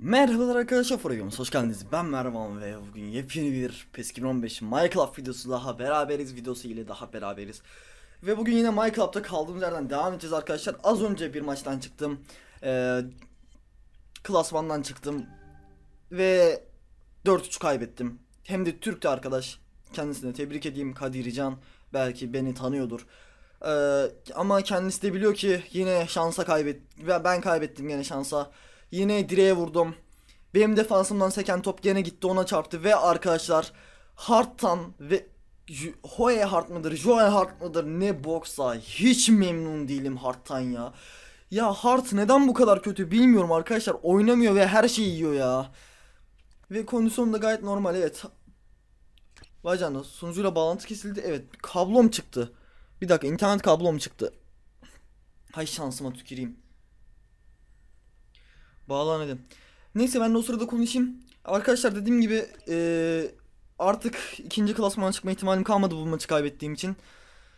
Merhabalar arkadaşlar, programımıza hoş geldiniz. Ben Mervan ve bugün yepyeni bir PES 2015 MyClub videosu daha beraberiz ve bugün yine MyClub'da kaldığımız yerden devam edeceğiz arkadaşlar. Az önce bir maçtan çıktım, Klasman'dan çıktım ve 4-3 kaybettim. Hem de Türk'te arkadaş, kendisine tebrik edeyim, Kadircan belki beni tanıyordur. Ama kendisi de biliyor ki yine şansa kaybettim ve ben kaybettim yine şansa. Yine direğe vurdum. Benim defansımdan seken top gene gitti, ona çarptı ve arkadaşlar Hart'tan ve Joe Hart mıdır ne boksa, hiç memnun değilim Hart'tan ya. Ya Hart neden bu kadar kötü bilmiyorum arkadaşlar, oynamıyor ve her şeyi yiyor ya. Ve kondisyonu da gayet normal, evet. Vay canına, sunucuyla bağlantı kesildi, evet. Kablom çıktı. Bir dakika, internet kablom çıktı. Hay şansıma tüküreyim. Bağlan edin. Neyse, ben de o sırada konuşayım. Arkadaşlar dediğim gibi artık ikinci klasmana çıkma ihtimalim kalmadı bu maçı kaybettiğim için.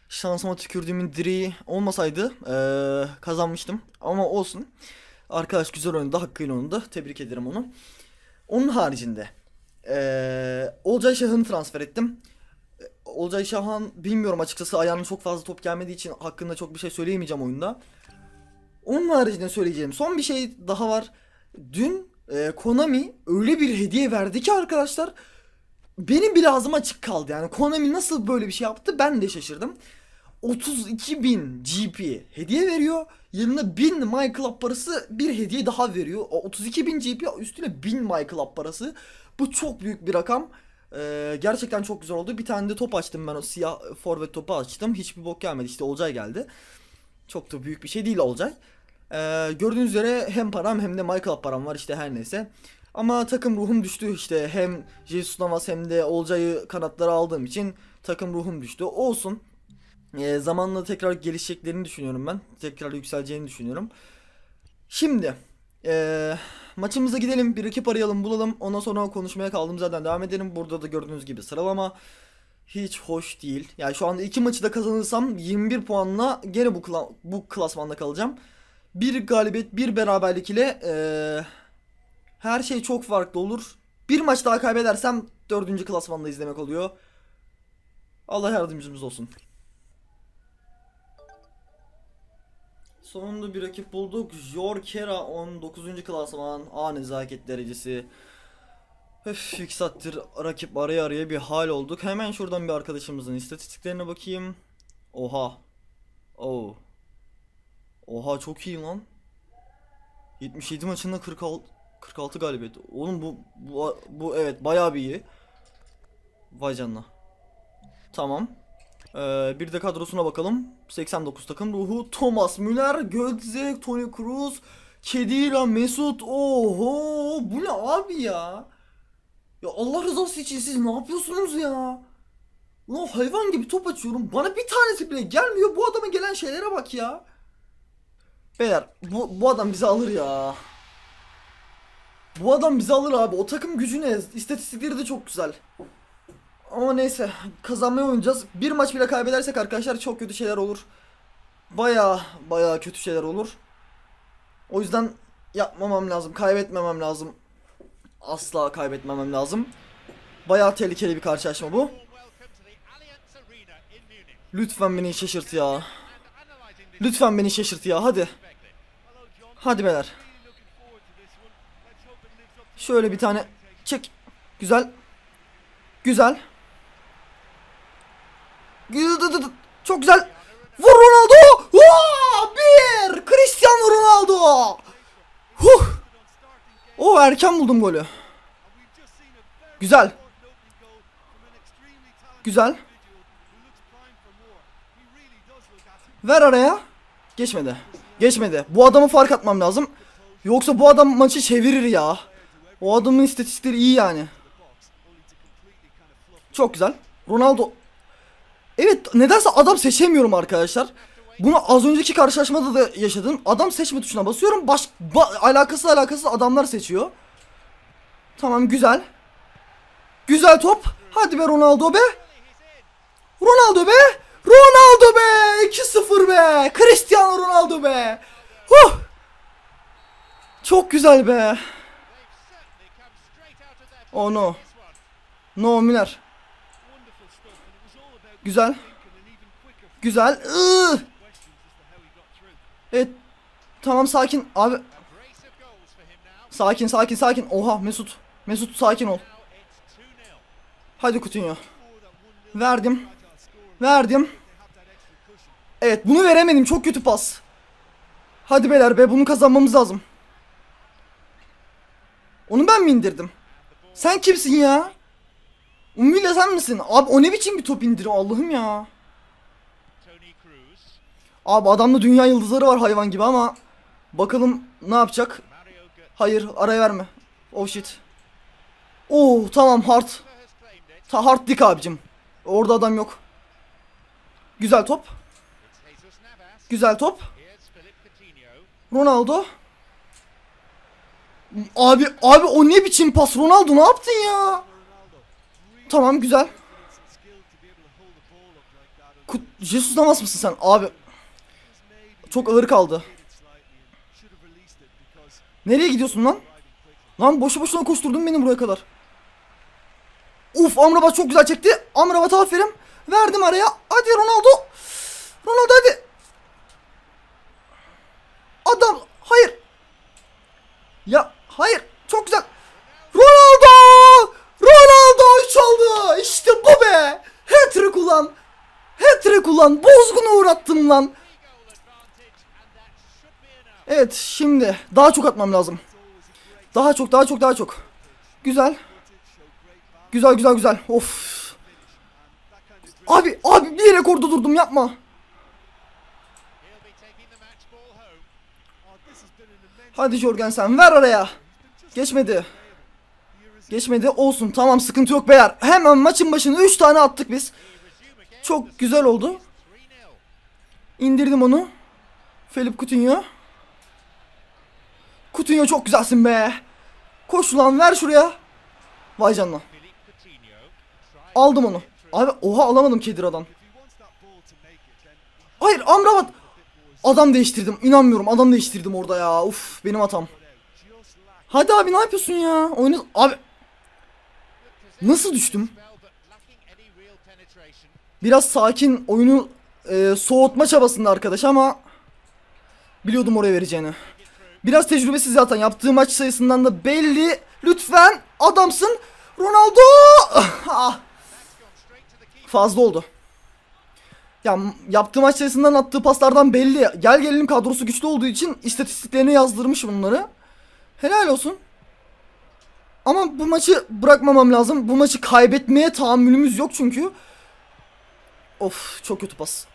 Şansıma tükürdüğümün direği olmasaydı kazanmıştım. Ama olsun. Arkadaş güzel oynadı, hakkıyla oynadı. Tebrik ederim onu. Onun haricinde Olcay Şahan'ı transfer ettim. Olcay Şahan, bilmiyorum açıkçası, ayağına çok fazla top gelmediği için hakkında çok bir şey söyleyemeyeceğim oyunda. Onun haricinde söyleyeceğim son bir şey daha var. Dün Konami öyle bir hediye verdi ki arkadaşlar, benim bile ağzım açık kaldı. Yani Konami nasıl böyle bir şey yaptı, ben de şaşırdım. 32.000 GP hediye veriyor, yanına 1000 MyClub parası bir hediye daha veriyor. 32.000 GP üstüne 1000 MyClub parası, bu çok büyük bir rakam. Gerçekten çok güzel oldu. Bir tane de top açtım ben, o siyah forvet topu açtım, hiçbir bok gelmedi, işte Olcay geldi. Çok da büyük bir şey değil Olcay. Gördüğünüz üzere hem param hem de MyClub param var, işte her neyse. Ama takım ruhum düştü işte, hem Jesús Navas hem de Olcay'ı kanatlara aldığım için takım ruhum düştü. Olsun, zamanla tekrar gelişeceklerini düşünüyorum ben. Tekrar yükseleceğini düşünüyorum. Şimdi maçımıza gidelim, bir rakip arayalım, bulalım. Ondan sonra konuşmaya kaldığımız yerden devam edelim. Burada da gördüğünüz gibi sıralama hiç hoş değil. Yani şu anda iki maçı da kazanırsam 21 puanla gene bu klasmanda kalacağım. Bir galibiyet, bir beraberlik ile her şey çok farklı olur. Bir maç daha kaybedersem 4. klasmanda izlemek oluyor. Allah yardımcımız olsun. Sonunda bir rakip bulduk. Jorkera 19. klasman. A nezaket derecesi. Öf, yükselttir rakip araya araya bir hal olduk. Hemen şuradan bir arkadaşımızın istatistiklerine bakayım. Oha. Oh. Oha, çok iyi lan. 77 maçında 46 galibiyet. Oğlum bu evet bayağı bir iyi. Vay canına. Tamam. Bir de kadrosuna bakalım. 89 takım ruhu. Thomas Müller, Götze, Toni Kroos, Kediyle, Mesut. Oho, bu ne abi ya? Ya Allah rızası için siz ne yapıyorsunuz ya? Ulan hayvan gibi top açıyorum, bana bir tanesi bile gelmiyor. Bu adama gelen şeylere bak ya. Beyler bu adam bizi alır ya. Bu adam bizi alır abi. O takım gücü ne? İstatistikleri de çok güzel. Ama neyse, kazanmaya oynayacağız. Bir maç bile kaybedersek arkadaşlar çok kötü şeyler olur. Baya kötü şeyler olur. O yüzden yapmamam lazım, kaybetmemem lazım. Asla kaybetmemem lazım. Bayağı tehlikeli bir karşılaşma bu. Lütfen beni şaşırt ya. Lütfen beni şaşırt ya, hadi. Hadi beyler. Şöyle bir tane çek. Güzel. Güzel. Çok güzel. Vur Ronaldo. Bir. Cristiano Ronaldo. Huh. O erken buldum golü. Güzel. Güzel. Ver araya. Geçmedi. Geçmedi. Bu adamı fark atmam lazım. Yoksa bu adam maçı çevirir ya. O adamın istatistikleri iyi yani. Çok güzel. Ronaldo. Evet, nedense adam seçemiyorum arkadaşlar. Bunu az önceki karşılaşmada da yaşadım. Adam seçme tuşuna basıyorum. Alakasız adamlar seçiyor. Tamam, güzel. Güzel top. Hadi be Ronaldo be. Ronaldo be. Ronaldo be. 2-0 be. Cristiano Ronaldo be. Huh. Çok güzel be. Oh no. No Müller. Güzel. Güzel. Evet. Tamam sakin abi. Sakin sakin sakin. Oha Mesut. Mesut sakin ol. Hadi Coutinho. Verdim. Verdim. Evet bunu veremedim. Çok kötü pas. Hadi beyler be, bunu kazanmamız lazım. Onu ben mi indirdim? Sen kimsin ya? Umila sen misin? Abi o ne biçim bir top indiriyor Allah'ım ya. Abi adamda dünya yıldızları var hayvan gibi ama bakalım ne yapacak? Hayır araya verme. Oh shit. Oo tamam Hart. Hart dik abicim. Orada adam yok. Güzel top. Güzel top. Ronaldo. Abi o ne biçim pas Ronaldo, ne yaptın ya? Tamam güzel. Jesús Navas mısın sen abi? Çok ağır kaldı. Nereye gidiyorsun lan? Lan boşu boşuna koşturdun beni buraya kadar. Uf Amrabat çok güzel çekti. Amrabat aferin. Verdim araya. Hadi Ronaldo. Ronaldo hadi. Adam. Hayır. Ya hayır. Çok güzel. Ronaldo. Ronaldo çaldı. İşte bu be. Hat-trick ulan. Hat-trick ulan. Bozguna uğrattım lan. Evet şimdi daha çok atmam lazım. Daha çok. Güzel. Güzel. Of. Abi bir yere korda durdum, yapma. Hadi Jorgen sen ver araya. Geçmedi olsun, tamam sıkıntı yok beyler. Hemen maçın başına 3 tane attık biz. Çok güzel oldu. İndirdim onu. Philippe Coutinho. Coutinho çok güzelsin be. Koş lan ver şuraya. Vay canına. Aldım onu. Abi oha alamadım Kadircan'dan. Hayır Amrabat. Adam değiştirdim. İnanmıyorum. Adam değiştirdim orada ya. Uf benim hatam. Hadi abi ne yapıyorsun ya? Oyunu abi. Nasıl düştüm? Biraz sakin oyunu soğutma çabasında arkadaş ama biliyordum oraya vereceğini. Biraz tecrübesiz zaten. Yaptığı maç sayısından da belli. Lütfen adamsın. Ronaldo. Fazla oldu. Ya yaptığı maç sayısından attığı paslardan belli. Gel gelelim kadrosu güçlü olduğu için istatistiklerine yazdırmış bunları. Helal olsun. Ama bu maçı bırakmamam lazım. Bu maçı kaybetmeye tahammülümüz yok çünkü. Of çok kötü pas.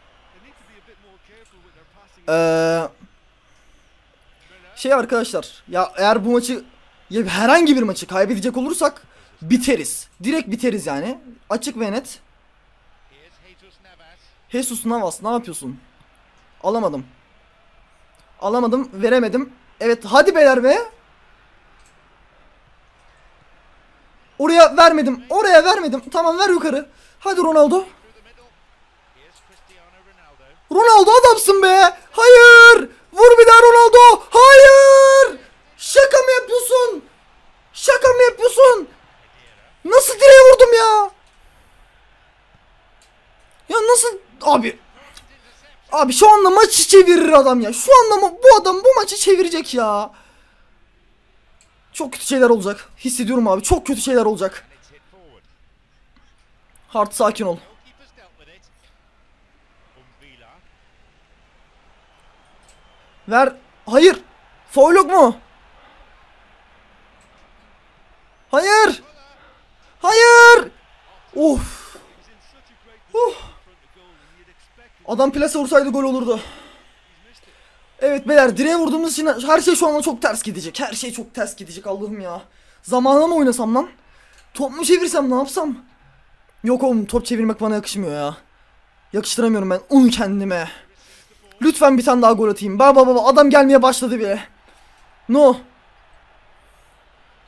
Şey arkadaşlar ya, eğer bu maçı ya herhangi bir maçı kaybedecek olursak biteriz. Direkt biteriz yani. Açık ve net. Jesús Navas ne yapıyorsun? Alamadım. Alamadım, veremedim. Evet hadi beyler be. Oraya vermedim. Oraya vermedim. Tamam ver yukarı. Hadi Ronaldo. Ronaldo adamsın be. Hayır. Vur bir daha Ronaldo. Hayır. Şaka mı yapıyorsun? Şaka mı yapıyorsun? Nasıl direğe vurdum ya? Ya nasıl abi? Abi şu anda maçı çevirir adam ya. Şu anda bu adam bu maçı çevirecek ya. Çok kötü şeyler olacak. Hissediyorum abi. Çok kötü şeyler olacak. Hart sakin ol. Ver. Hayır. Faul yok mu? Hayır. Hayır. Of. Adam plase vursaydı gol olurdu. Evet beyler direğe vurduğumuz için her şey şu anda çok ters gidecek. Her şey çok ters gidecek Allah'ım ya. Zamana mı oynasam lan? Top mu çevirsem, ne yapsam? Yok oğlum, top çevirmek bana yakışmıyor ya. Yakıştıramıyorum ben onu kendime. Lütfen bir tane daha gol atayım. Baba adam gelmeye başladı bile. No.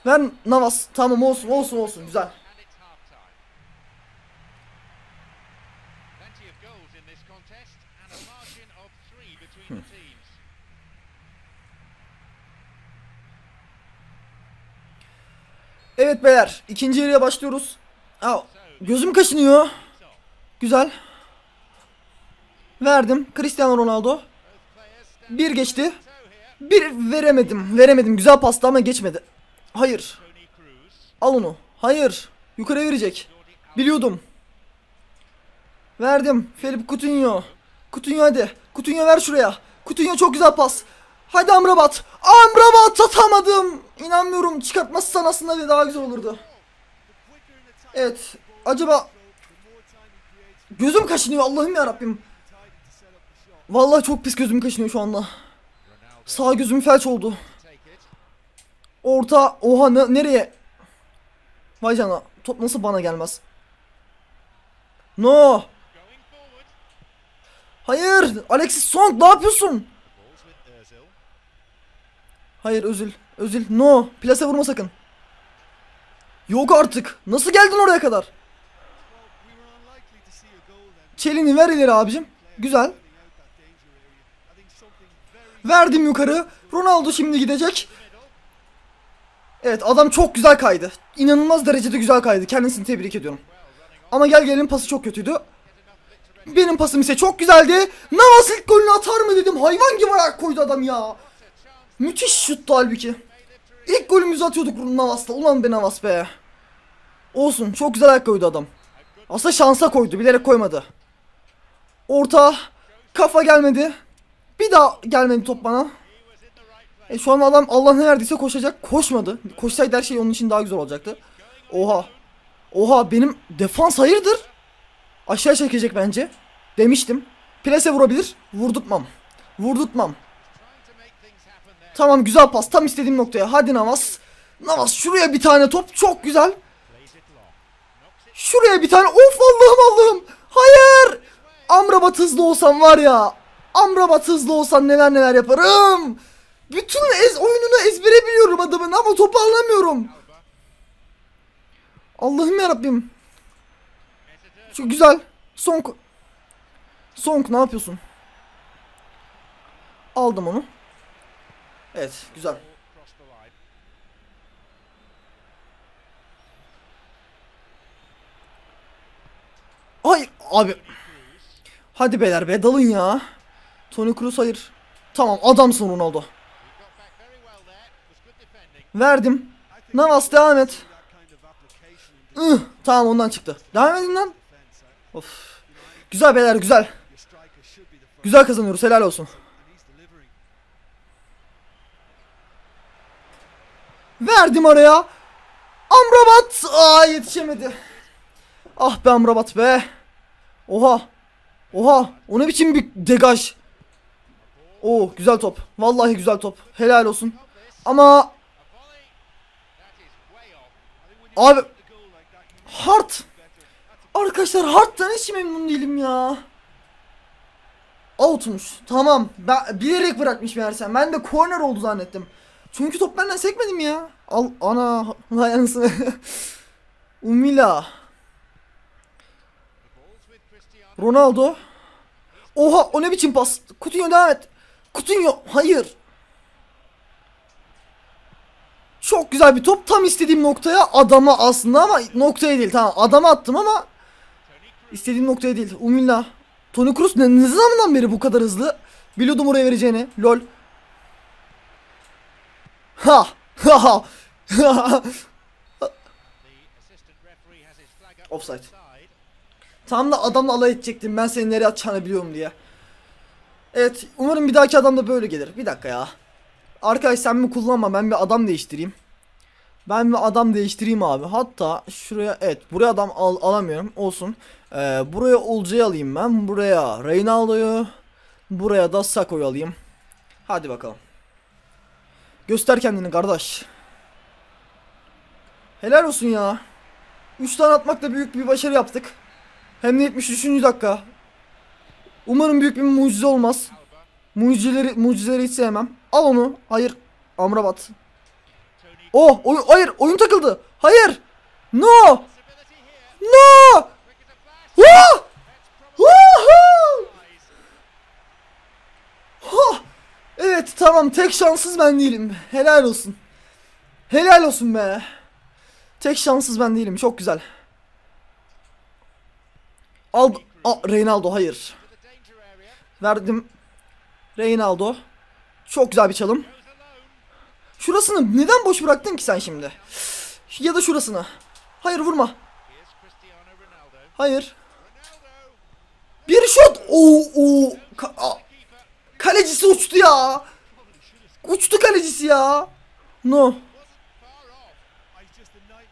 Ver Navas. Tamam olsun güzel. Evet beyler, ikinci yarıya başlıyoruz. Aa, gözüm kaşınıyor. Güzel. Verdim. Cristiano Ronaldo. Bir geçti. Bir veremedim. Veremedim. Güzel pasta ama geçmedi. Hayır. Al onu. Hayır. Yukarı verecek. Biliyordum. Verdim. Philippe Coutinho. Coutinho hadi. Coutinho ver şuraya. Coutinho çok güzel pas. Hadi Amrabat. Amrabat atamadım. İnanmıyorum. Çıkartmazsan aslında daha güzel olurdu. Evet. Acaba... Gözüm kaşınıyor Allah'ım ya Rabbim. Vallahi çok pis gözüm kaşınıyor şu anda. Sağ gözüm felç oldu. Orta. Oha nereye? Vay canına. Top nasıl bana gelmez? No. Hayır. Alexis Song ne yapıyorsun? Hayır Özil. Özil no. Plase vurma sakın. Yok artık. Nasıl geldin oraya kadar? Çelini ver ileri abicim. Güzel. Verdim yukarı. Ronaldo şimdi gidecek. Evet adam çok güzel kaydı. İnanılmaz derecede güzel kaydı. Kendisini tebrik ediyorum. Ama gel gelin pası çok kötüydü. Benim pasım ise çok güzeldi. Navas ilk golünü atar mı dedim. Hayvan gibi ayak koydu adam ya. Müthiş şuttu halbuki. İlk golümüzü atıyorduk Navas'la. Ulan be Navas be. Olsun çok güzel ayak koydu adam. Aslında şansa koydu. Bilerek koymadı. Orta. Kafa gelmedi. Bir daha gelmedi top bana. Şu an adam Allah ne verdiyse koşacak. Koşmadı. Koşsaydı her şey onun için daha güzel olacaktı. Oha. Oha benim defans hayırdır? Aşağı çekecek bence. Demiştim. Plase vurabilir. Vurdurtmam. Vurdurtmam. Tamam güzel pas. Tam istediğim noktaya. Hadi Navas. Navas şuraya bir tane top. Çok güzel. Şuraya bir tane. Of Allah'ım Allah'ım. Hayır. Amrabat hızlı olsam var ya. Amrabat hızlı olsam neler neler yaparım. Bütün oyununu ezbere biliyorum adamın ama topu anlamıyorum. Allah'ım yarabbim. Şu güzel. Song. Song ne yapıyorsun? Aldım onu. Evet güzel. Ay abi. Hadi beyler be dalın ya. Toni Kroos hayır. Tamam adamsın Ronaldo. Verdim. Navas devam et. Tamam ondan çıktı. Devam edin lan. Of. Güzel beyler güzel. Güzel kazanıyoruz helal olsun. Verdim araya. Amrabat. Aa yetişemedi. Ah be Amrabat be. Oha. Oha. O ne biçim bir degaj. Oo güzel top. Vallahi güzel top. Helal olsun. Ama... Abi Hart. Arkadaşlar Hart'tan hiç memnun değilim ya. Outmuş. Tamam. Ben bilerek bırakmış meğersem. Ben de corner oldu zannettim. Çünkü top benden sekmedim ya. Al ana dayansın. Umila. Ronaldo. Oha o ne biçim pas. Coutinho devam et. Coutinho hayır. Çok güzel bir top. Tam istediğim noktaya adama aslında ama noktaya değil. Tamam adama attım ama istediğim noktaya değil. Umila. Toni Kroos ne zamandan beri bu kadar hızlı? Biliyordum oraya vereceğini. Lol. Ha. Ha ha. Offside. Tam da adamla alay edecektim. Ben seni nereye atacağını biliyorum diye. Evet. Umarım bir dahaki adam da böyle gelir. Bir dakika ya. Arkadaş sen mi kullanma ben bir adam değiştireyim. Ben bir adam değiştireyim abi. Hatta şuraya evet buraya adam alamıyorum olsun. Buraya Olcay'ı alayım ben. Buraya Reynaldo'yu. Buraya da Sako'yu alayım. Hadi bakalım. Göster kendini kardeş. Helal olsun ya. 3 tane atmakla büyük bir başarı yaptık. Hem de 73. dakika. Umarım büyük bir mucize olmaz. Mucizeleri hiç sevmem. Al onu. Hayır. Amrabat. Oh. Hayır. Oyun takıldı. Hayır. No. No. Woo. Woohoo. Ha. Evet tamam. Tek şanssız ben değilim. Helal olsun. Helal olsun be. Tek şanssız ben değilim. Çok güzel. Al. Reynaldo hayır. Verdim. Reynaldo. Çok güzel bir çalım. Şurasını neden boş bıraktın ki sen şimdi? Ya da şurasını. Hayır vurma. Hayır. Bir şut. Oo. Kalecisi uçtu ya. Uçtu kalecisi ya. No.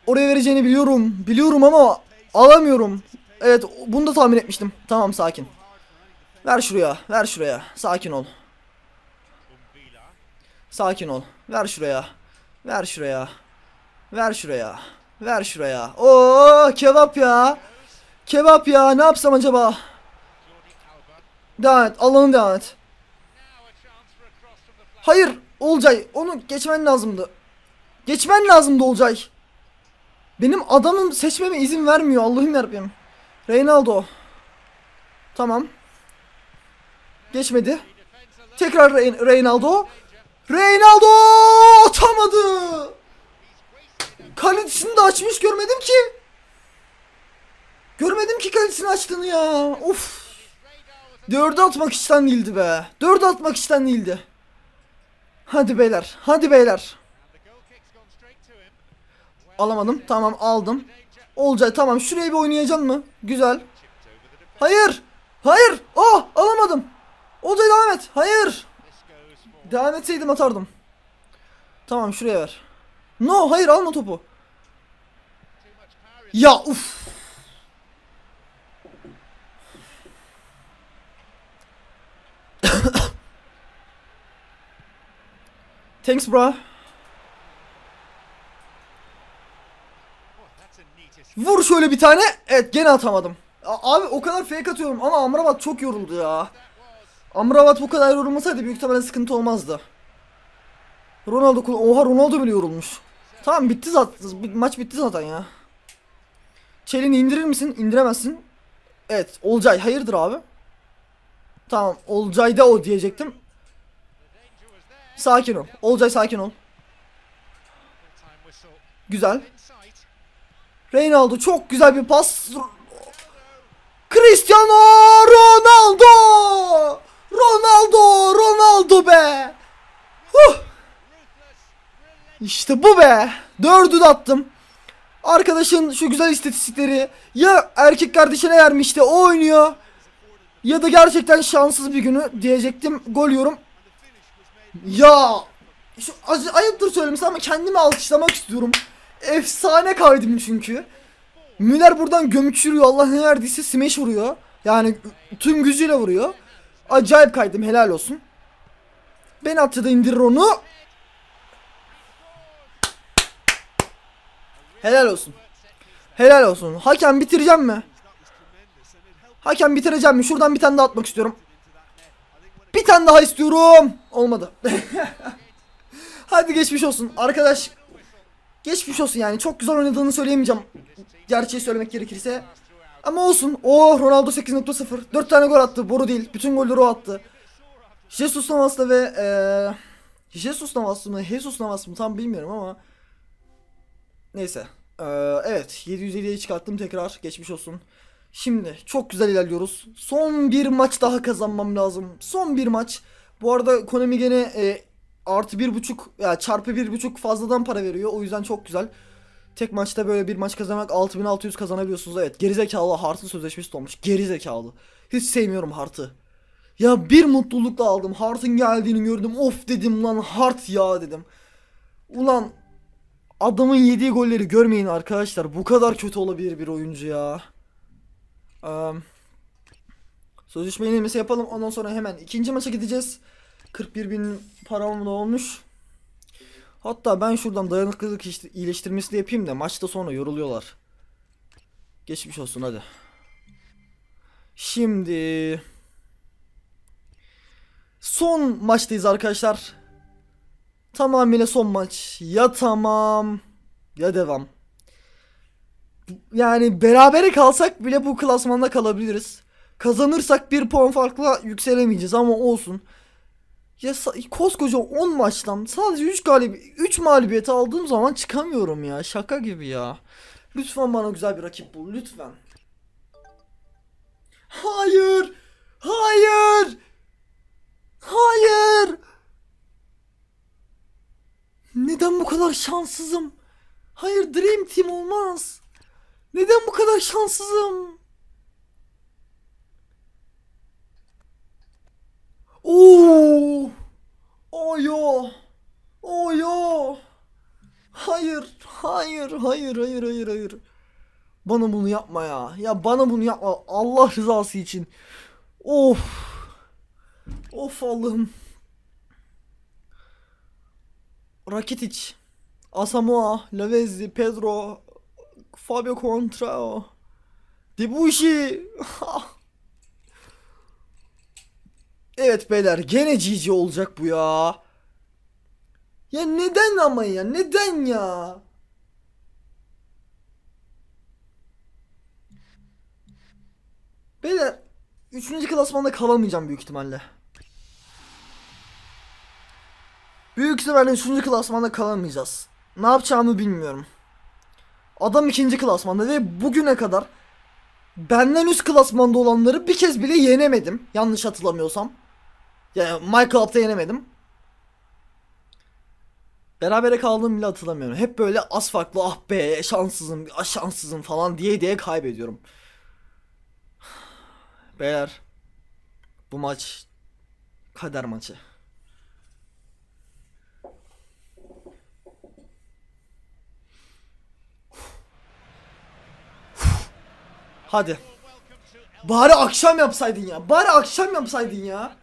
Oraya vereceğini biliyorum. Biliyorum ama alamıyorum. Evet, bunu da tahmin etmiştim. Tamam, sakin. Ver şuraya. Ver şuraya. Sakin ol. Sakin ol. Ver şuraya. Ver şuraya. Ver şuraya. Ver şuraya. Oo, kebap ya. Kebap ya. Ne yapsam acaba? Devam et. Allah'ın devam et. Hayır. Olcay. Onu geçmen lazımdı. Geçmen lazımdı Olcay. Benim adamım seçmeme izin vermiyor. Allah'ım yarabbim. Reynaldo. Tamam. Geçmedi. Tekrar Reynaldo. Reynaldo atamadı. Kalitesini de açmış, görmedim ki. Görmedim ki kalitesini açtığını ya. Of. 4'e atmak işten değildi be. 4'e atmak işten değildi. Hadi beyler. Hadi beyler. Alamadım. Tamam, aldım. Olacak, tamam. Şuraya bir oynayacaksın mı? Güzel. Hayır. Hayır. Oh, alamadım. Olacak, devam et. Hayır. Devam etseydim atardım. Tamam, şuraya ver. No, hayır, alma topu. Ya uf. Thanks bro. Vur şöyle bir tane. Evet, gene atamadım. Abi o kadar fake atıyorum ama Amrabat çok yoruldu ya. Amrabat bu kadar yorulmasaydı büyük ihtimalle sıkıntı olmazdı. Ronaldo, oha Ronaldo bile yorulmuş. Tamam, bitti zaten. Maç bitti zaten ya. Çelini indirir misin? İndiremezsin. Evet, Olcay hayırdır abi? Tamam, Olcay da o diyecektim. Sakin ol. Olcay sakin ol. Güzel. Reynaldo çok güzel bir pas. Cristiano Ronaldo! Ronaldo! Ronaldo be! Huh! İşte bu be! 4'ü de attım. Arkadaşın şu güzel istatistikleri ya erkek kardeşine vermişti, o oynuyor. Ya da gerçekten şanssız bir günü diyecektim. Gol yorum. Ya! Şu, ayıptır söylemesi ama kendimi alkışlamak istiyorum. Efsane kaydım çünkü. Müller buradan gömük çürüyor. Allah ne verdiyse smash vuruyor. Yani tüm gücüyle vuruyor. Acayip kaydım, helal olsun. Ben atı da indirir onu. Helal olsun. Helal olsun. Hakem bitireceğim mi? Hakem bitireceğim mi? Şuradan bir tane daha atmak istiyorum. Bir tane daha istiyorum. Olmadı. Hadi geçmiş olsun arkadaş. Geçmiş olsun yani. Çok güzel oynadığını söyleyemeyeceğim. Gerçeği söylemek gerekirse. Ama olsun. Oh, Ronaldo 8.0. 4 tane gol attı. Boru değil. Bütün golleri o attı. Jesús Navas'la ve Jesús Navas mı? Tam bilmiyorum ama. Neyse. Evet. 750'ye çıkarttım tekrar. Geçmiş olsun. Şimdi çok güzel ilerliyoruz. Son bir maç daha kazanmam lazım. Son bir maç. Bu arada Konami gene... Artı 1.5 ya çarpı 1.5 fazladan para veriyor. O yüzden çok güzel. Tek maçta böyle bir maç kazanmak 6600 kazanabiliyorsunuz. Evet, gerizekalı Hart'ın sözleşmesi olmuş. Gerizekalı. Hiç sevmiyorum Hart'ı. Ya bir mutlulukla aldım. Hart'ın geldiğini gördüm. Of dedim lan, Hart ya dedim. Ulan adamın yediği golleri görmeyin arkadaşlar. Bu kadar kötü olabilir bir oyuncu ya. Sözleşme yenilemesi yapalım. Ondan sonra hemen ikinci maça gideceğiz. 41.000 param da olmuş. Hatta ben şuradan dayanıklılık iyileştirmesi de yapayım da maçta sonra yoruluyorlar. Geçmiş olsun hadi. Şimdi son maçtayız arkadaşlar. Tamamıyla son maç. Ya tamam ya devam. Yani berabere kalsak bile bu klasmanda kalabiliriz. Kazanırsak bir puan farkla yükselemeyeceğiz ama olsun. Ya koskoca 10 maçtan sadece 3 mağlubiyeti aldığım zaman çıkamıyorum ya. Şaka gibi ya. Lütfen bana güzel bir rakip bul. Lütfen. Hayır. Hayır. Hayır. Neden bu kadar şanssızım? Hayır, Dream Team olmaz. Neden bu kadar şanssızım? Oo! Oyo! Oyo! Hayır, hayır, hayır, hayır, hayır, hayır. Bana bunu yapma ya. Ya bana bunu yapma. Allah rızası için. Of. Of Allah'ım. Rakitic, Asamoah, Lavezzi, Pedro, Fábio Coentrão, Di Bucci. Evet beyler, gene GG olacak bu ya. Ya neden ama ya? Neden ya? Beyler 3. klasmanda kalamayacağım büyük ihtimalle. Büyük ihtimalle 3. klasmanda kalamayacağız. Ne yapacağımı bilmiyorum. Adam 2. klasmanda ve bugüne kadar benden üst klasmanda olanları bir kez bile yenemedim. Yanlış hatırlamıyorsam. Yani MyClub'da yenemedim. Berabere kaldığımı bile hatırlamıyorum. Hep böyle az farklı, ah be şanssızım, ah şanssızım falan diye kaybediyorum. Beyler, bu maç kader maçı. Hadi. Bari akşam yapsaydın ya. Bari akşam yapsaydın ya.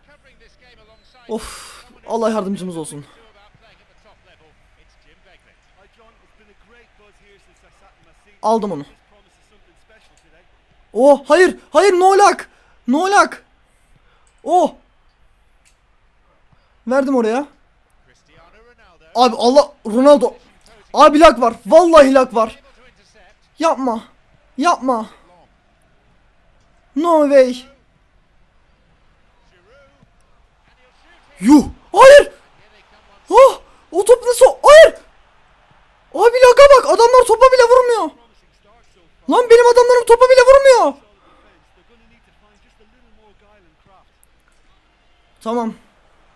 Of. Allah yardımcımız olsun. Aldım onu. Oh hayır. Hayır, no luck. No luck. Oh. Verdim oraya. Abi Allah, Ronaldo. Abi luck var. Vallahi luck var. Yapma. Yapma. No way. Yuh. Hayır. Oh. O top nasıl? Hayır. Abi laga bak. Adamlar topa bile vurmuyor. Lan benim adamlarım topa bile vurmuyor. Tamam.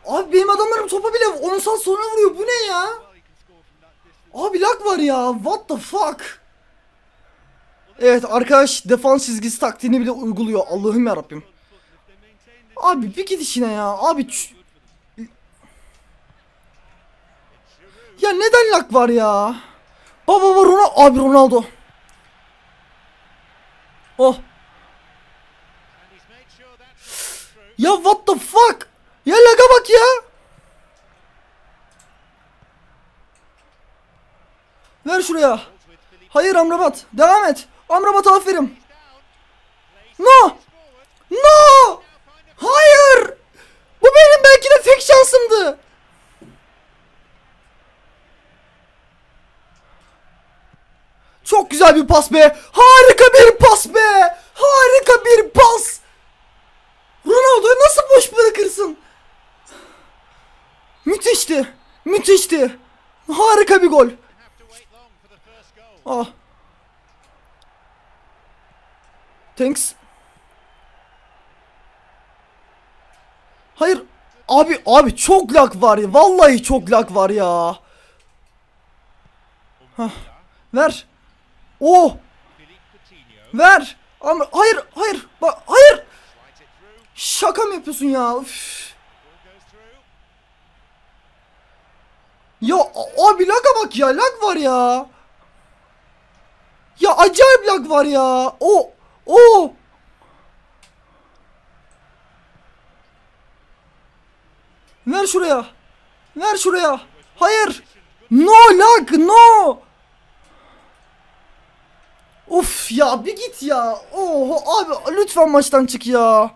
Abi benim adamlarım topa bile 10 saat sonra vuruyor. Bu ne ya? Abi lag var ya. What the fuck? Evet arkadaş, defans çizgisi taktiğini bile uyguluyor. Allah'ım yarabbim. Abi bir gidişine ya. Abi ya neden lag var ya? Baba var ona. Abi Ronaldo. Oh. Ya what the fuck? Ya lag'a bak ya. Ver şuraya. Hayır Amrabat. Devam et. Amrabat, aferin. No. No. Hayır. Bu benim belki de tek şansımdı. Çok güzel bir pas be. Harika bir pas be. Harika bir pas. Ronaldo'yu nasıl boş bırakırsın? Müthişti. Müthişti. Harika bir gol. Ah. Thanks. Hayır. Abi çok lag var ya. Vallahi çok lag var ya. Hah. Ver. Oh. Ver. Ama hayır, hayır. Bak, hayır. Şaka mı yapıyorsun ya? Üf. Ya abi lag'a bak ya. Lag var ya. Ya acayip lag var ya. O. O. Ver şuraya. Ver şuraya. Hayır. No lag, no. Of ya, bir git ya. Oho abi, lütfen maçtan çık ya.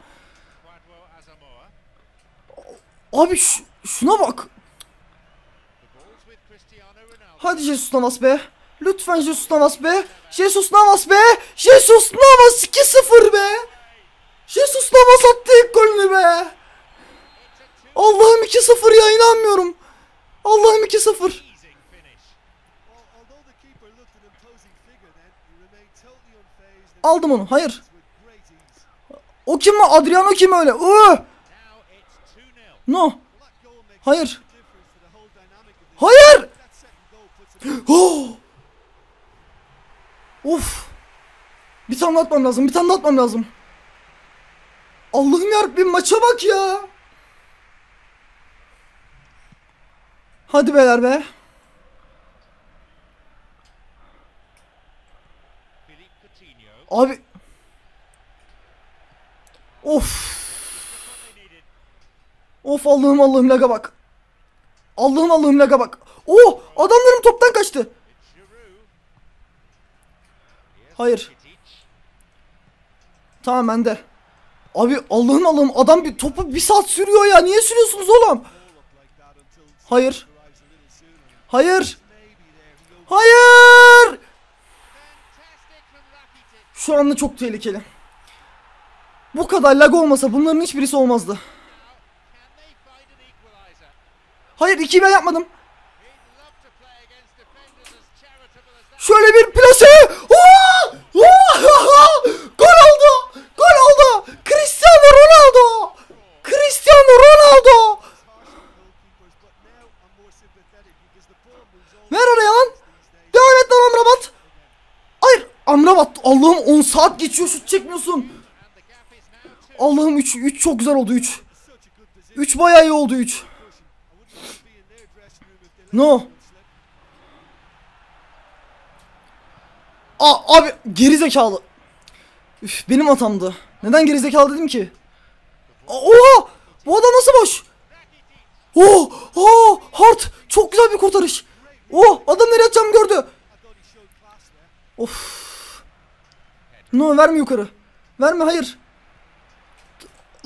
Abi şuna bak. Hadi Jesús Navas be. Lütfen Jesús Navas be. Jesús Navas be. Jesús Navas 2-0 be. Jesús Navas attı ilk golünü be. Allah'ım 2-0 ya, inanmıyorum. Allah'ım 2-0. Aldım onu. Hayır. O kim mi? Adriano kim öyle? No. Hayır. Hayır. Oh. Of. Bir tane atmam lazım. Bir tane atmam lazım. Allah'ım yarabbim, maça bak ya. Hadi beyler be. Abi. Of. Of, Allah'ım Allah'ım laga bak. Allah'ım Allah'ım laga bak. Oh, adamlarım toptan kaçtı. Hayır. Tamam, ben de. Abi Allah'ım Allah'ım, adam bir topu bir saat sürüyor ya. Niye sürüyorsunuz oğlum? Hayır. Hayır. Hayır. Şu anda çok tehlikeli. Bu kadar lag olmasa bunların hiçbirisi olmazdı. Hayır, 2'yi ben yapmadım. Şöyle bir plase. Gol oldu. Gol oldu. Cristiano Ronaldo. Cristiano Ronaldo. Ver oraya lan. Devam et lan Amrabat. Hayır. Amrabat. Allah'ım 10 saat geçiyor, şut çekmiyorsun. Allah'ım 3 çok güzel oldu, 3. 3 bayağı iyi oldu, 3. No. Abi gerizekalı. Üf, benim hatamdı. Neden gerizekalı dedim ki? Oha! Bu adam nasıl boş? Oh! Oh! Hart! Çok güzel bir kurtarış. Oh! Adam nereye atacağımı gördü. Of. No, verme yukarı. Verme, hayır.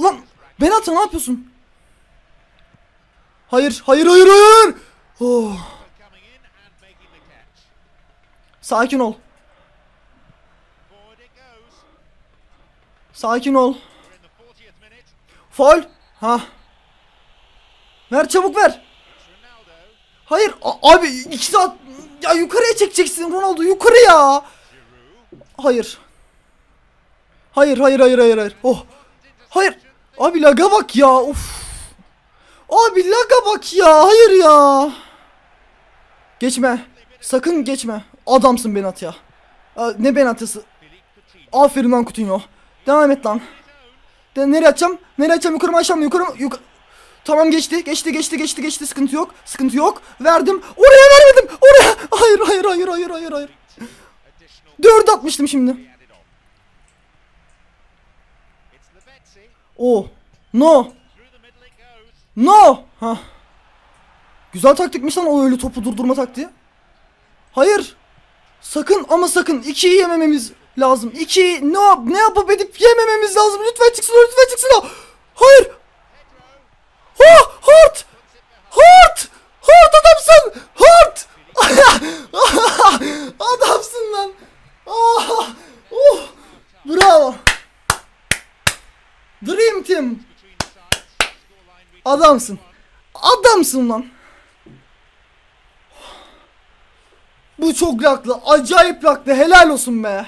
Lan beni atın, ne yapıyorsun? Hayır, hayır, hayır, hayır. Oh. Sakin ol. Sakin ol. Faul. Ha. Ver çabuk, ver. Hayır abi, 2 saat ya, yukarıya çekeceksin Ronaldo, yukarı ya. Hayır. Hayır, hayır, hayır, hayır, hayır. Oh. Hayır. Abi laga bak ya. Of. Abi laga bak ya. Hayır ya. Geçme. Sakın geçme. Adamsın Benat ya. Ne Benat'ısı? Aferin lan Coutinho. Devam et lan. Nereye atacağım? Nereye atacağım? Yukarı mı, aşağı mı? Yukarı mı? Tamam, geçti. Geçti, geçti, geçti, geçti. Sıkıntı yok. Sıkıntı yok. Verdim. Oraya vermedim. Oraya. Hayır, hayır, hayır, hayır, hayır, hayır. 4 atmıştım şimdi. Oh. No. No. Ha. Güzel taktikmiş lan o öyle topu durdurma taktiği. Hayır. Sakın ama sakın 2'yi yemememiz lazım. 2'yi ne yapıp edip yemememiz lazım. Lütfen çıksın o, lütfen çıksın o. Hayır. Oh, Hart. Hart. Hart adamsın. Hart. Adamsın lan. Oh. Oh. Bravo. Dream Team. Adamsın. Adamsın lan. Bu çok laklı. Acayip laklı. Helal olsun be.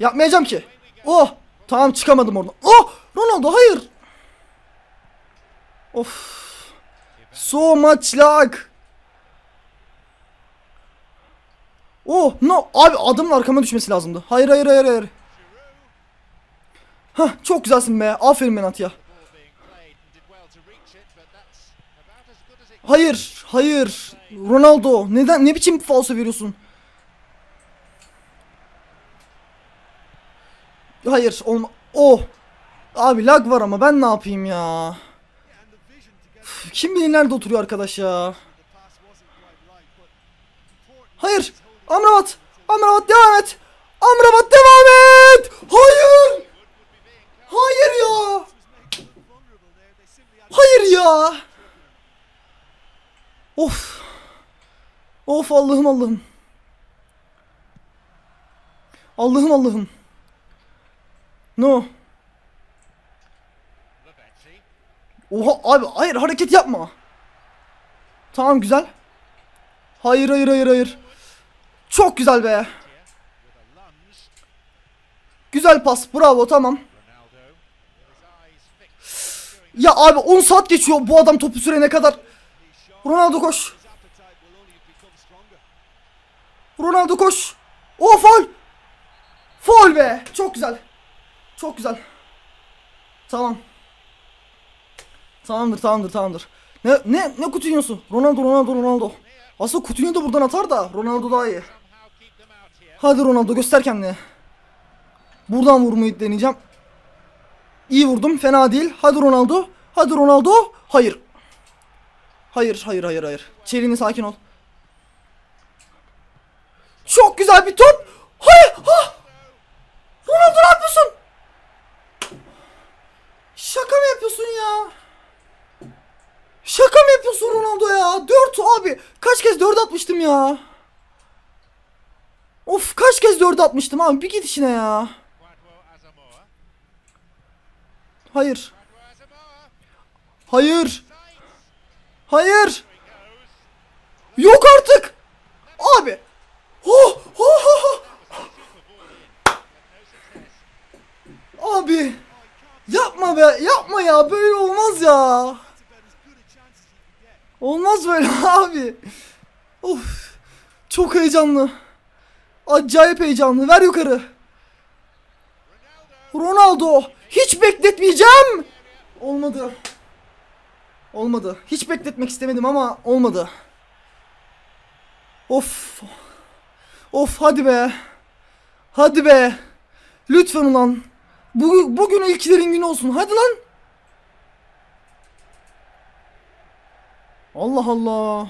Yapmayacağım ki. Oh. Tamam, çıkamadım oradan. Oh. Ronaldo hayır. Of. So much lag. Oh. No. Abi adamın arkama düşmesi lazımdı. Hayır, hayır, hayır, hayır. Hah, çok güzelsin be. Aferin Benat ya. Hayır, hayır. Ronaldo, neden, ne biçim falso veriyorsun? Hayır, olma. Oh. Abi lag var ama ben ne yapayım ya? Kim bilir nerede oturuyor arkadaş ya? Hayır. Amrabat. Amrabat devam et. Amrabat devam et. Hayır. Hayır ya. Hayır ya. Of. Of, Allah'ım Allah'ım. Allah'ım Allah'ım. No. Oha abi, hayır hareket yapma. Tamam güzel. Hayır hayır hayır hayır. Çok güzel be. Güzel pas, bravo, tamam. Ya abi 10 saat geçiyor bu adam topu sürene kadar. Ronaldo koş. Ronaldo koş. Oh faul. Faul be. Çok güzel. Çok güzel. Tamam. Tamamdır tamamdır tamamdır. Ne Coutinho'su? Ronaldo. Aslında Coutinho da buradan atar da Ronaldo daha iyi. Hadi Ronaldo göster kendini. Buradan vurmayı deneyeceğim. İyi vurdum, fena değil. Hadi Ronaldo. Hadi Ronaldo. Hayır. Hayır. Çelini sakin ol. Çok güzel bir top. Hayır. Ha! Ronaldo ne yapıyorsun? Şaka mı yapıyorsun ya? Şaka mı yapıyorsun Ronaldo ya? 4 abi. Kaç kez 4 atmıştım ya? Of kaç kez 4 atmıştım abi. Bir gidişine ya. Hayır. Hayır. Yok artık. Abi. Abi. Yapma be. Yapma ya. Böyle olmaz ya. Olmaz böyle abi. Of. Çok heyecanlı. Acayip heyecanlı. Ver yukarı. Ronaldo. Hiç bekletmeyeceğim. Olmadı. Olmadı. Hiç bekletmek istemedim ama olmadı. Of. Of hadi be. Hadi be. Lütfen ulan. Bugün ilkilerin günü olsun. Hadi lan. Allah Allah.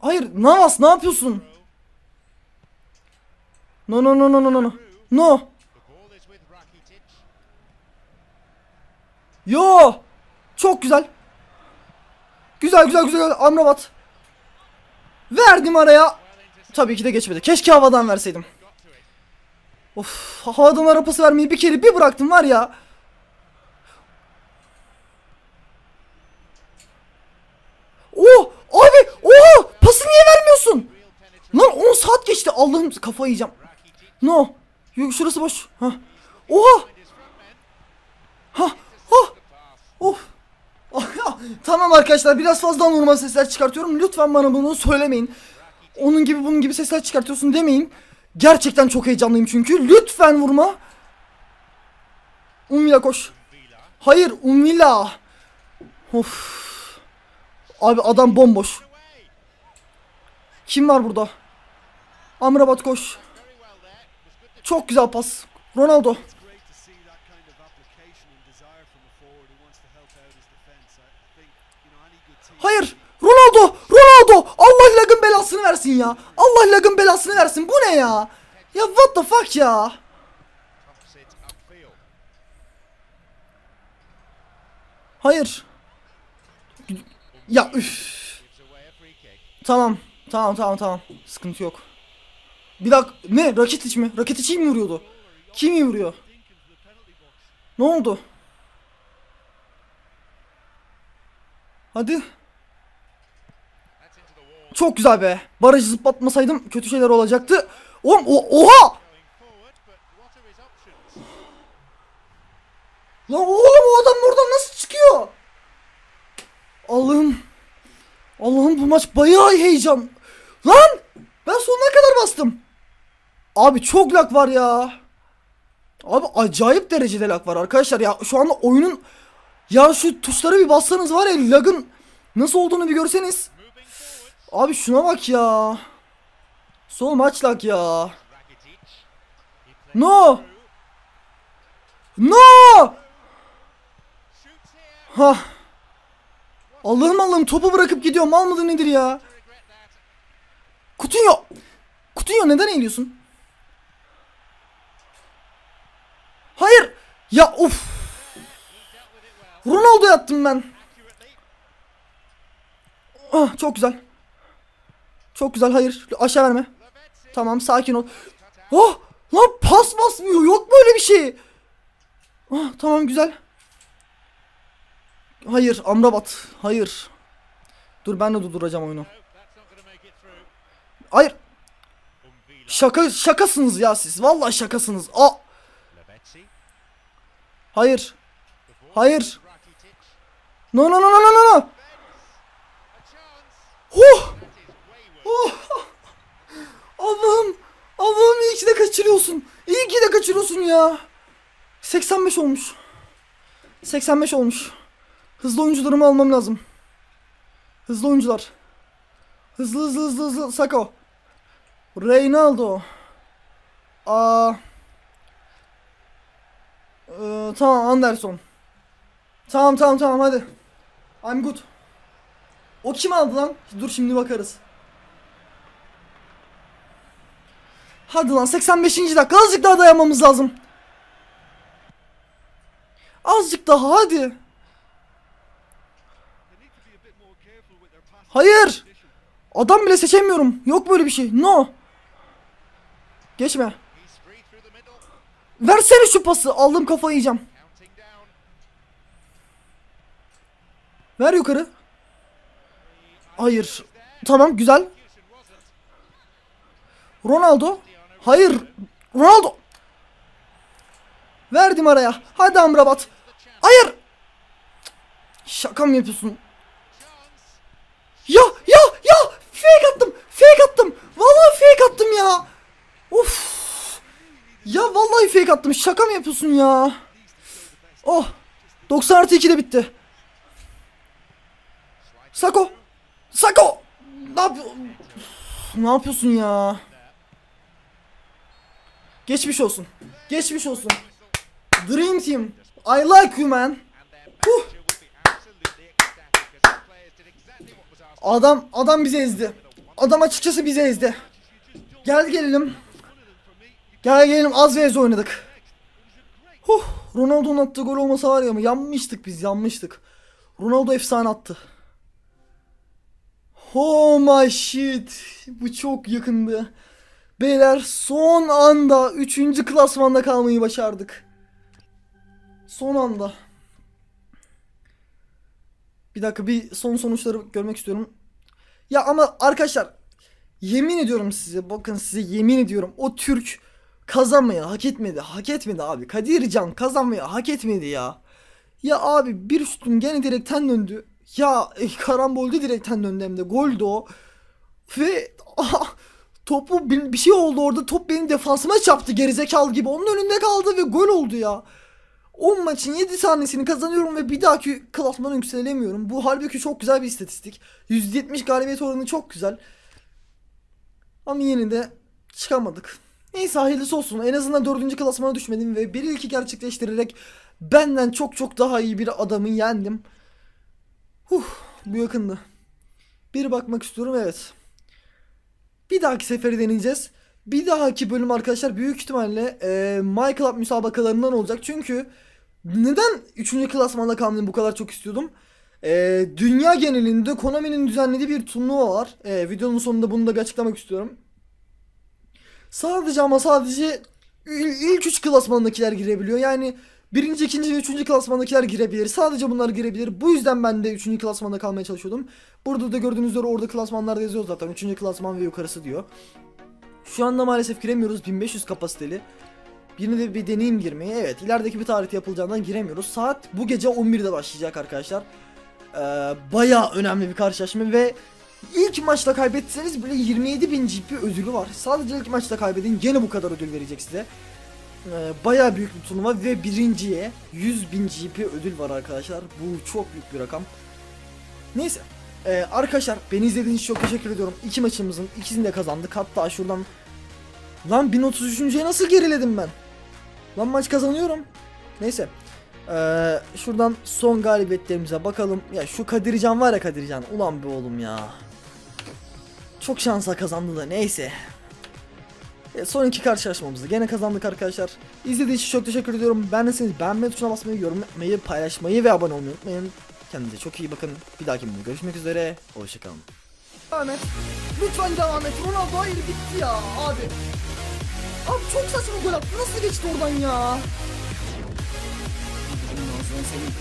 Hayır Navas ne yapıyorsun? No. Yo. Çok güzel. Güzel. Amrabat. Verdim araya. Tabii ki de geçmedi. Keşke havadan verseydim. Of. Havadan ara pası vermeyi bir kere bir bıraktım var ya. Oh. Abi. Oh. Pası niye vermiyorsun? Lan 10 saat geçti. Allah'ım kafayı yiyeceğim. No. Şurası boş. Hah. Oha. Of. Tamam arkadaşlar biraz fazla normal sesler çıkartıyorum. Lütfen bana bunu söylemeyin. Onun gibi bunun gibi sesler çıkartıyorsun demeyin. Gerçekten çok heyecanlıyım çünkü. Lütfen vurma. Umila koş. Hayır Umila. Of. Abi adam bomboş. Kim var burada? Amrabat koş. Çok güzel pas. Ronaldo. Hayır. Ronaldo. Allah lagın belasını versin ya. Allah lagın belasını versin. Bu ne ya? Ya what the fuck ya? Hayır. Ya üf. Tamam. Sıkıntı yok. Bir dakika. Ne? Rakitic mi? Rakitic mi vuruyordu? Kimi vuruyor? Ne oldu? Hadi. Çok güzel be. Barajı zıplatmasaydım kötü şeyler olacaktı. Oğlum oha! Lan oğlum o adam oradan nasıl çıkıyor? Allah'ım bu maç bayağı heyecan. Lan! Ben sonuna kadar bastım. Abi çok lag var ya. Abi acayip derecede lag var arkadaşlar ya. Şu anda oyunun ya şu tuşlara bir bassanız var ya lagın nasıl olduğunu bir görseniz. Abi şuna bak ya. Son maç lag ya. No. Ha. Allah'ım topu bırakıp gidiyor. Mal mıdır nedir ya? Coutinho neden eğiliyorsun? Hayır. Ya of. Ronaldo'ya attım ben. Ah, çok güzel. Hayır. Aşağı verme. Tamam sakin ol. Oh. Lan pas basmıyor. Yok böyle bir şey. Ah, tamam güzel. Hayır Amrabat. Hayır. Dur ben de durduracağım oyunu. Hayır. Şakasınız ya siz. Vallahi şakasınız. Aa. Hayır. Hayır. No. Oh. Oh. Allah'ım. Allah'ım iyi ki de kaçırıyorsun. İyi ki de kaçırıyorsun ya. 85 olmuş. 85 olmuş. Hızlı oyuncularımı almam lazım. Hızlı oyuncular. Hızlı. Sako. Reynaldo. Tamam Anderson. Tamam hadi. I'm good. O kim aldı lan? Dur şimdi bakarız. Hadi lan 85. dakika. Azıcık daha dayanmamız lazım. Azıcık daha hadi. Hayır. Adam bile seçemiyorum. Yok böyle bir şey. No. Geçme. Versene şu pası. Aldığım kafayı yiyeceğim. Ver yukarı. Hayır. Tamam güzel. Ronaldo. Hayır. Ronaldo. Verdim araya. Hadi Amrabat. Hayır. Şaka mı yapıyorsun? Ya. Fake attım. Vallahi fake attım ya. Of. Ya vallahi fake attım. Şaka mı yapıyorsun ya? Oh. 90+2'de bitti. Sako. Ne yapıyorsun ya? Geçmiş olsun. Dream team. I like you man. Adam bizi ezdi. Adam açıkçası bizi ezdi. Gel gelelim az ve ez oynadık. Ronaldo'nun attığı gol olmasa var ya mı? Yanmıştık biz. Ronaldo efsane attı. Oh my shit. Bu çok yakındı. Beyler son anda 3. klasmanda kalmayı başardık. Son anda. Bir dakika bir son sonuçları görmek istiyorum. Ya ama arkadaşlar yemin ediyorum size, bakın size yemin ediyorum o Türk kazanmayı hak etmedi abi. Kadircan kazanmayı hak etmedi ya. Ya abi bir üstün gene direkten döndü. Ya karamboldu direkten döndü hem de goldü o. Ve topu bir şey oldu orada, top benim defansıma çarptı gerizekalı gibi. Onun önünde kaldı ve gol oldu ya. 10 maçın 7 tanesini kazanıyorum ve bir dahaki klasmana yükselemiyorum. Bu halbuki çok güzel bir istatistik. %70 galibiyet oranı çok güzel. Ama yine de çıkamadık. Neyse hayırlısı olsun. En azından 4. klasmana düşmedim ve 1-2 gerçekleştirerek benden çok daha iyi bir adamı yendim. Bu yakındı. Bir bakmak istiyorum, evet. Bir dahaki seferi deneyeceğiz. Bir dahaki bölüm arkadaşlar büyük ihtimalle MyClub müsabakalarından olacak. Çünkü neden 3. klasmanda kalmayı bu kadar çok istiyordum? Dünya genelinde Konami'nin düzenlediği bir turnuva var. Videonun sonunda bunu da açıklamak istiyorum. Sadece ama sadece ilk 3 klasmandakiler girebiliyor. Yani 1. 2. ve 3. klasmandakiler girebilir. Sadece bunlar girebilir. Bu yüzden ben de 3. klasmanda kalmaya çalışıyordum. Burada da gördüğünüz üzere orada klasmanlarda yazıyor zaten. 3. klasman ve yukarısı diyor. Şu anda maalesef giremiyoruz, 1500 kapasiteli. Yine de bir deneyim girmeyi. Evet, ilerideki bir tarihte yapılacağından giremiyoruz. Saat bu gece 11'de başlayacak arkadaşlar. Bayağı önemli bir karşılaşma ve ilk maçta kaybetseniz bile 27.000 GP ödülü var. Sadece ilk maçta kaybedin gene bu kadar ödül verecek size. Bayağı büyük bir turnuva ve birinciye 100.000 GP ödül var arkadaşlar. Bu çok büyük bir rakam. Neyse. Arkadaşlar beni izlediğiniz için çok teşekkür ediyorum. 2 maçımızın ikisini de kazandık. Hatta şuradan lan 1033'ye nasıl geriledim ben? Lan maç kazanıyorum. Neyse. Şuradan son galibiyetlerimize bakalım. Ya şu Kadircan var ya, Kadircan. Ulan be oğlum ya. Çok şansa kazandı da neyse. Son 2 karşılaşmamızı gene kazandık arkadaşlar. İzlediğiniz için çok teşekkür ediyorum. Beğendiyseniz beğenme tuşuna basmayı, yorum yapmayı, paylaşmayı ve abone olmayı unutmayın. Kendinize çok iyi bakın. Bir dahaki videoda görüşmek üzere. Hoşçakalın. Lütfen devam et. Ronaldo hayır bitti ya abi. Abi çok saçma gol attı. Nasıl geçti oradan ya? Ben senin.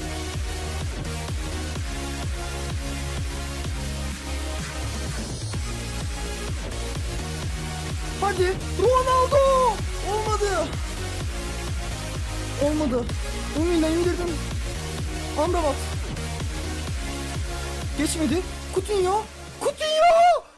Hadi Ronaldo! Olmadı. Olmadı. Umila indirdim. Amrabat. Geçmedi. Coutinho. Coutinho!